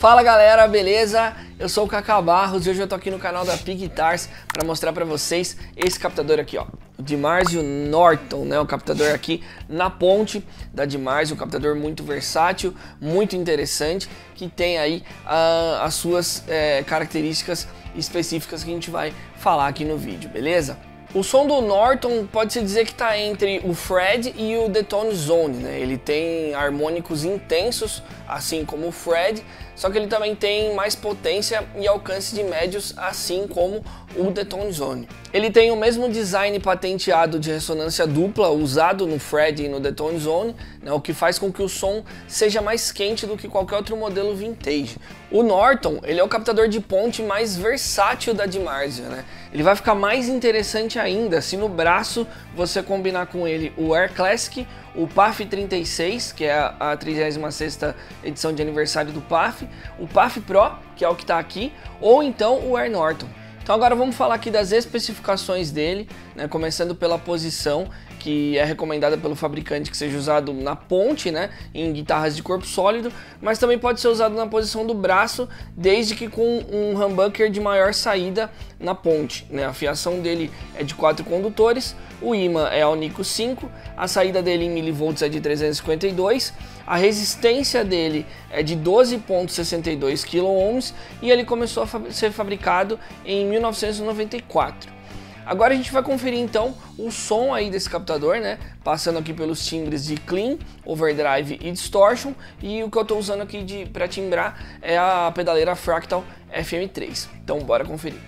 Fala galera, beleza? Eu sou o Cacá Barros e hoje eu tô aqui no canal da Piguitars para mostrar para vocês esse captador aqui, ó, o DiMarzio Norton, né? O captador aqui na ponte da DiMarzio, um captador muito versátil, muito interessante, que tem aí as suas características específicas que a gente vai falar aqui no vídeo, beleza? O som do Norton pode-se dizer que está entre o Freddy e o Tone Zone, né? Ele tem harmônicos intensos, assim como o Freddy, só que ele também tem mais potência e alcance de médios, assim como o Tone Zone. Ele tem o mesmo design patenteado de ressonância dupla usado no Freddy e no Tone Zone, né? O que faz com que o som seja mais quente do que qualquer outro modelo vintage. O Norton, ele é o captador de ponte mais versátil da DiMarzio, né? Ele vai ficar mais interessante ainda se no braço você combinar com ele o Air Classic, o PAF 36, que é a 36ª edição de aniversário do PAF, o PAF Pro, que é o que está aqui, ou então o Air Norton. Então agora vamos falar aqui das especificações dele, né, começando pela posição, que é recomendada pelo fabricante que seja usado na ponte, né, em guitarras de corpo sólido, mas também pode ser usado na posição do braço, desde que com um humbucker de maior saída na ponte, né. A fiação dele é de 4 condutores, o imã é Alnico 5, a saída dele em milivolts é de 352, a resistência dele é de 12,62 kΩ e ele começou a ser fabricado em 1994. Agora a gente vai conferir então o som aí desse captador, né? Passando aqui pelos timbres de clean, overdrive e distortion, e o que eu estou usando aqui para timbrar é a pedaleira Fractal FM3. Então bora conferir.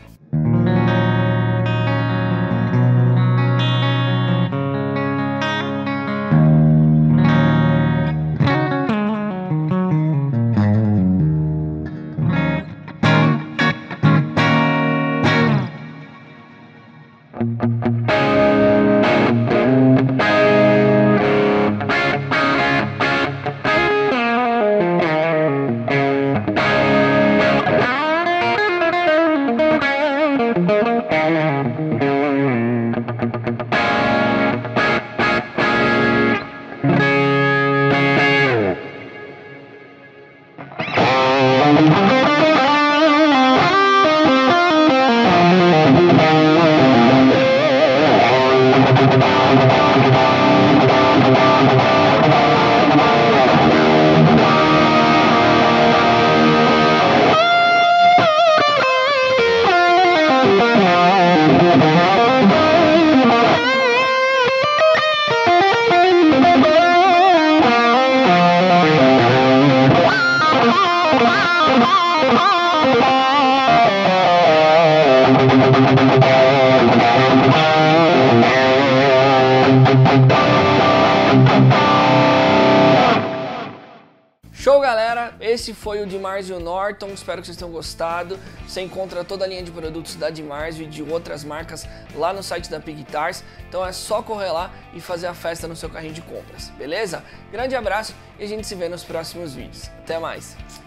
Show galera, esse foi o DiMarzio Norton, espero que vocês tenham gostado. Você encontra toda a linha de produtos da DiMarzio e de outras marcas lá no site da Piguitars, então é só correr lá e fazer a festa no seu carrinho de compras, beleza? Grande abraço e a gente se vê nos próximos vídeos, até mais!